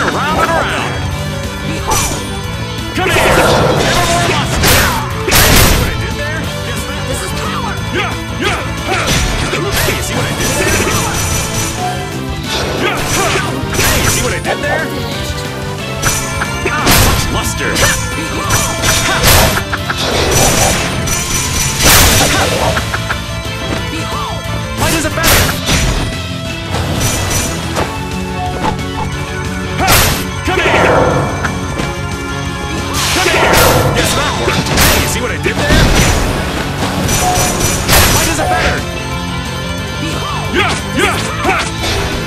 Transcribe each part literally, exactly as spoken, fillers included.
and around and around. Come here! Never more losses! See what I did there? Is that this is power? Yeah! Yeah! Hey, you see what I did there? Yeah! Hey, you see what I did there? Ah, such luster! Behold! Why does it matter? See what I did there? Why does it matter? Yeah! Yeah! Ha! Come here!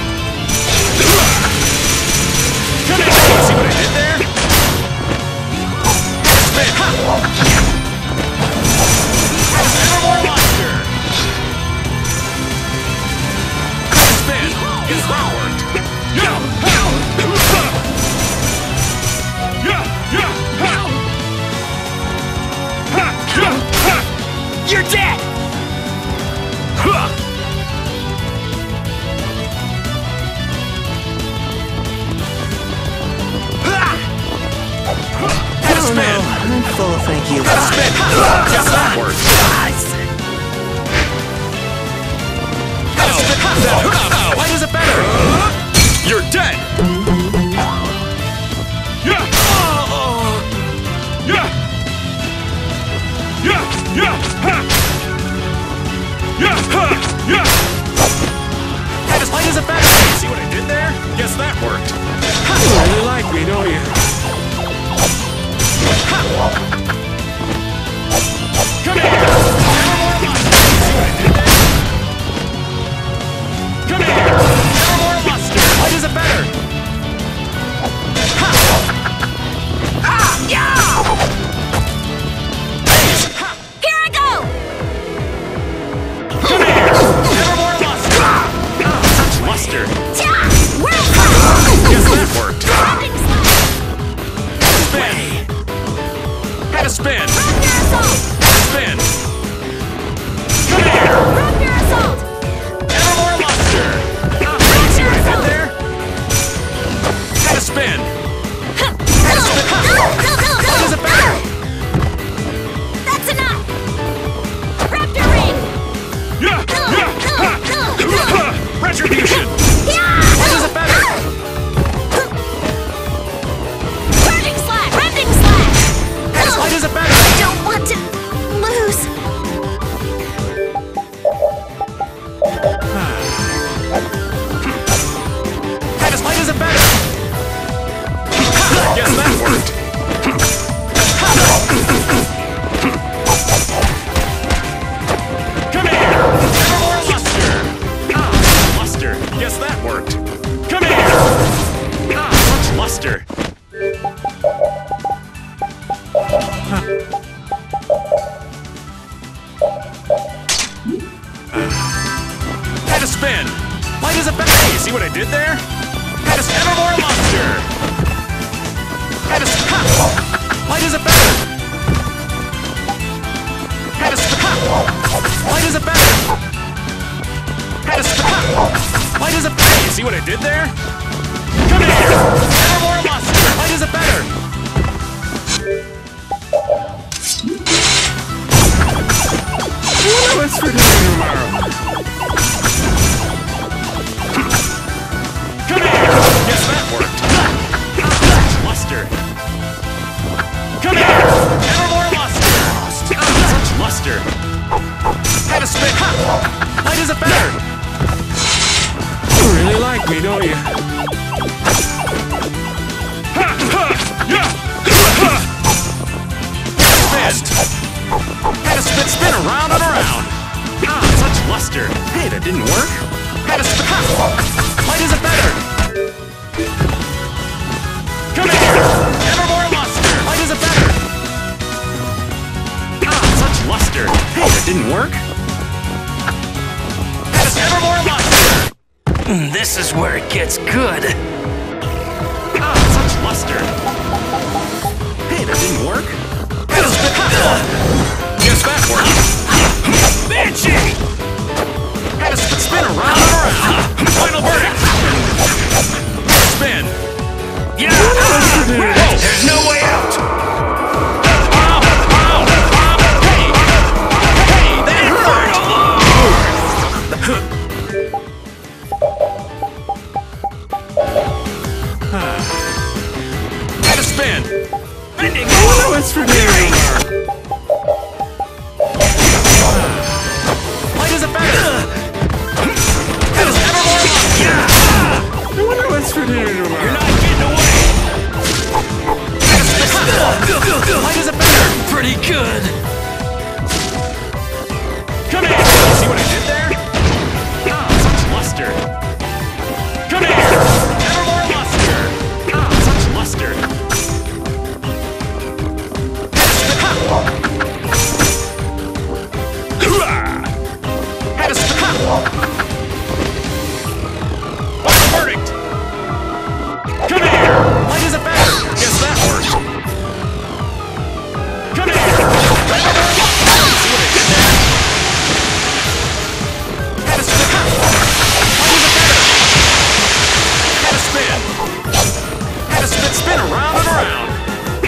See what I did there? Spin! Ha! Nevermore monster! Spin! Is powered! Yeah! Ha! Yeah! Yeah! You're dead! Huh. I don't know. I'm full, thank you. That's a spin! Just backwards! Why does it matter? You're dead! Yeah! Oh. Yeah! Yeah! Yeah! Ha! Yeah! Ha! Yeah! That is light as a bat! See what I did there? Guess that worked. Ha! You really like me, don't you? Ha! Come here! Never more luster! See what I did there? Come here! Never more luster! Light as a bat! Ha! Ah! Yeah! Luster. Yes, that worked. Spin. Had a spin. Spin. Come here. Evermore luster. See what I did there? Had a spin. Had a spin. What does it matter? That's enough. Raptor ring. Yeah. Yeah. Retribution! Yeah! What does it matter? Running slap! Running slap! That's why does it matter? I don't want to lose. That is why does it matter? Yes, that worked. Come here! Never more luster! Yes, that worked. Come here! Ah, such luster. Huh. Uh, had a spin. Why does it matter? Hey, you see what I did there? Had a spin more luster. Had a spin. Huh. Why does it matter? Had a spin. Huh. Why does it matter? Had a spin. Why does it matter? You see what I did there? Come here! Never more luster! Why does it matter? What do I expect tomorrow? Come here! Yes, that worked. Luster. Come here! Never more luster! Such luster. Had a spin. Why does it matter? You really like me, don't you? Ha! Ha! Yeah! Ha! Spin! Had a spin, spin around and around! Ah, such luster! Hey, that didn't work! Had a spin! Why does it matter? Come here! Never more luster! Why does it matter? Ah, such luster! Hey, that didn't work! Had a never more luster! This is where it gets good. Ah, such luster. Hey, that didn't work. That is yes, that worked. Banshee! Had a spin around and around. Final verdict. Spin. in! Bending oh, it's for me! Light as a feather! That is evermore! I wonder what's for me! You're not getting away! Light as a feather! Pretty good! Come here! See what I did there? Ah, such luster! Come here! Evermore luster! Ah, such luster! What's the verdict? Come here! Light as a feather! Guess that worked! Come here! See what I did there? Had a spin! Light as a feather! Had a spin! Had a spin spin around and around!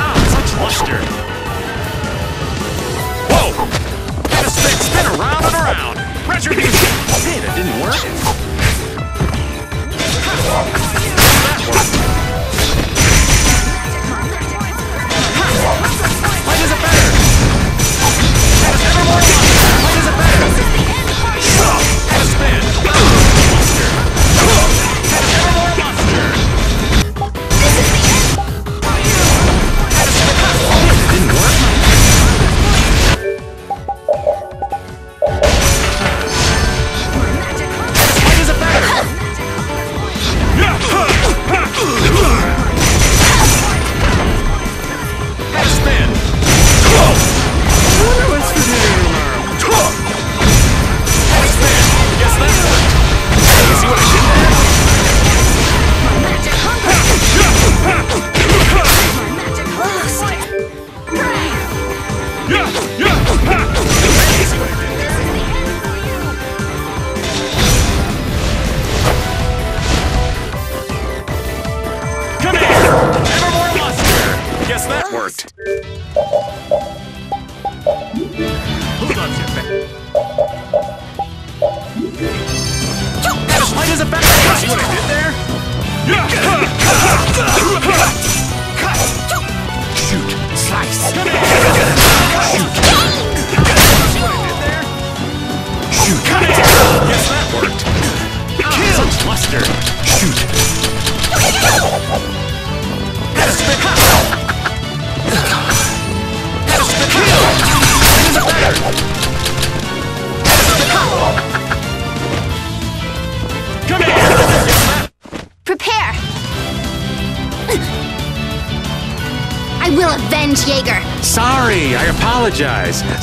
Ah, such luster! Whoa! Had a spin spin around and around! Retribution! Hey, that didn't work! Light is a feather! That is evermore luster! Light is a feather! That is spin! Luster! That is evermore luster! That is spin! Oh, it didn't work! That is light is a feather!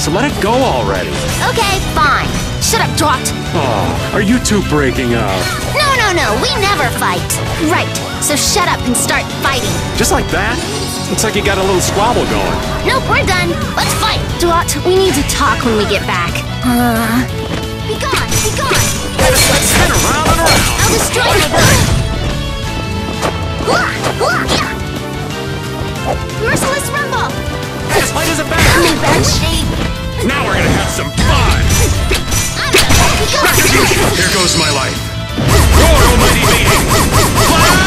So let it go already. Okay, fine. Should have dropped. Oh, are you two breaking up? No, no, no. We never fight. Right. So shut up and start fighting. Just like that? Looks like you got a little squabble going. Nope, we're done. Let's fight. Drot, we need to talk when we get back. Uh... Be gone. Be gone. Let's spin around and around. I'll destroy my brother. Merciless rumble. As light as a feather! Now we're gonna have some fun! Here goes my life! Roar, almighty beating! Flat!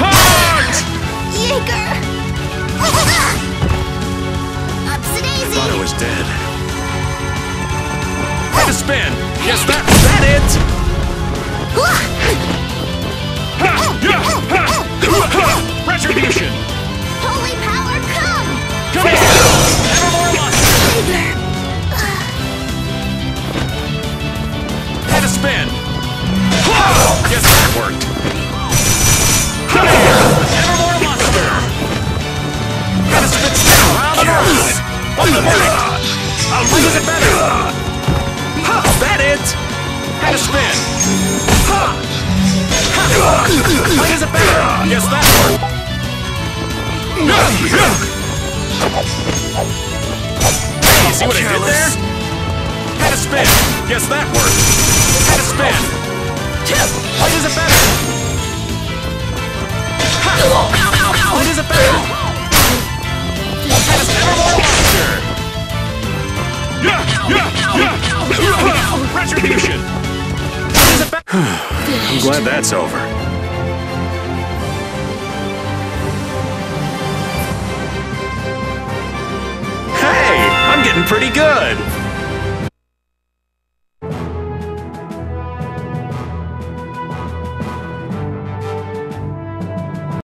Heart! Yeager! Upsidaisy! Thought I was dead. Had a spin! Guess that's that it! Retribution! Holy power, come! Come here! Evermore luster! Had a spin! Guess that worked! Come here! Evermore luster! Had a spin spin around and around! What's the verdict? What is it better? Is that it? Had a spin! What is it better? Guess that worked! Hey, see what I did there? Had a spin! Guess that worked! Had a spin! Light is a feather! Light is a feather! Had a spin evermore luster! Retribution! Light is a feather! I'm glad that's over. pretty good.